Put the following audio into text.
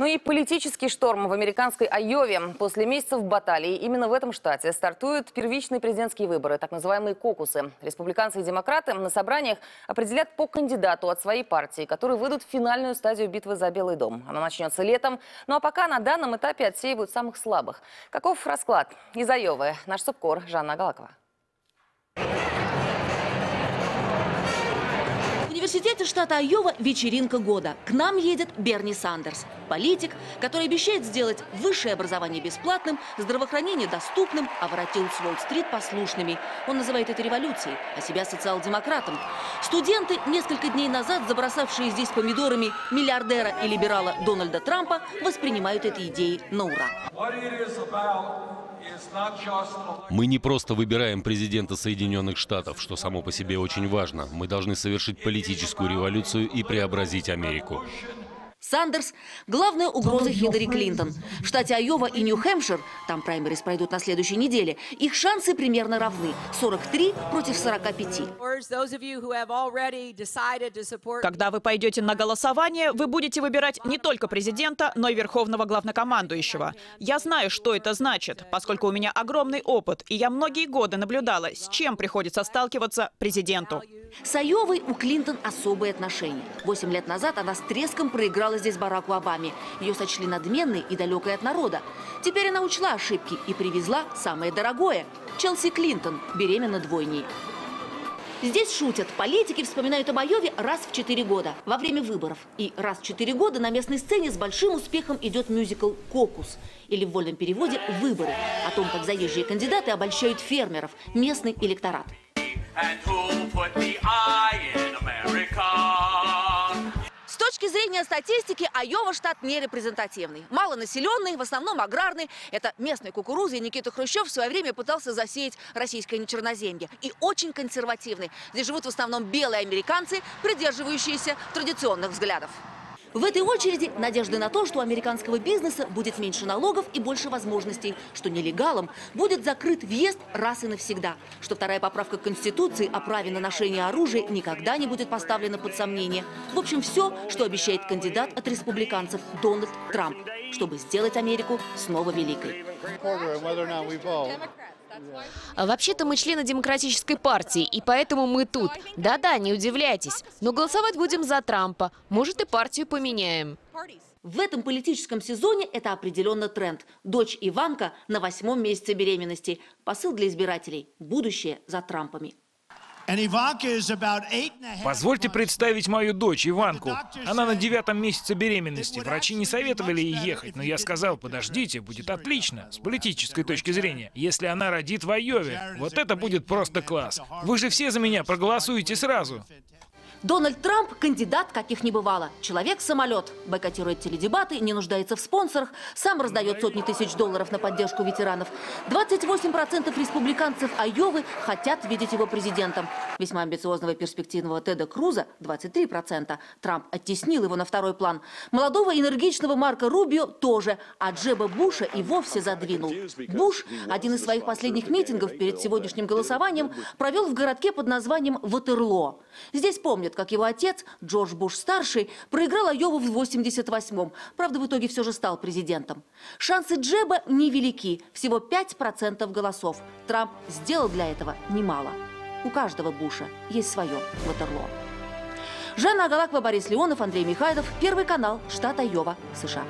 Ну и политический шторм в американской Айове. После месяцев баталий именно в этом штате стартуют первичные президентские выборы, так называемые кокусы. Республиканцы и демократы на собраниях определят по кандидату от своей партии, которые выйдут в финальную стадию битвы за Белый дом. Она начнется летом, ну а пока на данном этапе отсеивают самых слабых. Каков расклад? Из Айовы наш субкор Жанна Агалакова. В университете штата Айова вечеринка года. К нам едет Берни Сандерс. Политик, который обещает сделать высшее образование бесплатным, здравоохранение доступным, а воротил с Уолл-стрит послушными. Он называет это революцией, а себя социал-демократом. Студенты, несколько дней назад забросавшие здесь помидорами миллиардера и либерала Дональда Трампа, воспринимают эти идеи на ура. Мы не просто выбираем президента Соединенных Штатов, что само по себе очень важно. Мы должны совершить политическую революцию и преобразить Америку. Сандерс – главная угроза Хиллари Клинтон. В штате Айова и Нью-Хэмпшир, там праймерис пройдут на следующей неделе, их шансы примерно равны – 43 против 45. Когда вы пойдете на голосование, вы будете выбирать не только президента, но и верховного главнокомандующего. Я знаю, что это значит, поскольку у меня огромный опыт, и я многие годы наблюдала, с чем приходится сталкиваться президенту. С Айовой у Клинтон особые отношения. 8 лет назад она с треском проиграла здесь Бараку Обаме. Ее сочли надменной и далекой от народа. Теперь она учла ошибки и привезла самое дорогое. Челси Клинтон беременна двойней. Здесь шутят. Политики вспоминают об Айове раз в 4 года во время выборов. И раз в 4 года на местной сцене с большим успехом идет мюзикл «Кокус», или в вольном переводе «Выборы», о том, как заезжие кандидаты обольщают фермеров, местный электорат. С точки зрения статистики, Айова штат нерепрезентативный. Малонаселенный, в основном аграрный. Это местные кукурузы, и Никита Хрущев в свое время пытался засеять российское нечерноземье. И очень консервативный. Здесь живут в основном белые американцы, придерживающиеся традиционных взглядов. В этой очереди надежды на то, что у американского бизнеса будет меньше налогов и больше возможностей, что нелегалам будет закрыт въезд раз и навсегда, что вторая поправка к Конституции о праве на ношение оружия никогда не будет поставлена под сомнение. В общем, все, что обещает кандидат от республиканцев Дональд Трамп, чтобы сделать Америку снова великой. Вообще-то мы члены Демократической партии, и поэтому мы тут. Да-да, не удивляйтесь. Но голосовать будем за Трампа. Может, и партию поменяем. В этом политическом сезоне это определенно тренд. Дочь Иванка на 8-м месяце беременности. Посыл для избирателей – будущее за Трампами. Позвольте представить мою дочь Иванку. Она на 9-м месяце беременности. Врачи не советовали ей ехать, но я сказал, подождите, будет отлично, с политической точки зрения, если она родит в Айове. Вот это будет просто класс. Вы же все за меня проголосуете сразу. Дональд Трамп – кандидат, каких не бывало. Человек-самолет. Бойкотирует теледебаты, не нуждается в спонсорах, сам раздает сотни тысяч долларов на поддержку ветеранов. 28% республиканцев Айовы хотят видеть его президентом. Весьма амбициозного перспективного Теда Круза – 23%. Трамп оттеснил его на второй план. Молодого энергичного Марка Рубио тоже, а Джеба Буша и вовсе задвинул. Буш один из своих последних митингов перед сегодняшним голосованием провел в городке под названием Ватерлоо. Здесь помнят, как его отец, Джордж Буш-старший, проиграл Айову в 88-м. Правда, в итоге все же стал президентом. Шансы Джеба невелики. Всего 5% голосов. Трамп сделал для этого немало. У каждого Буша есть свое Ватерлоо. Жанна Агалакова, Борис Леонов, Андрей Михайлов. Первый канал, штат Айова, США.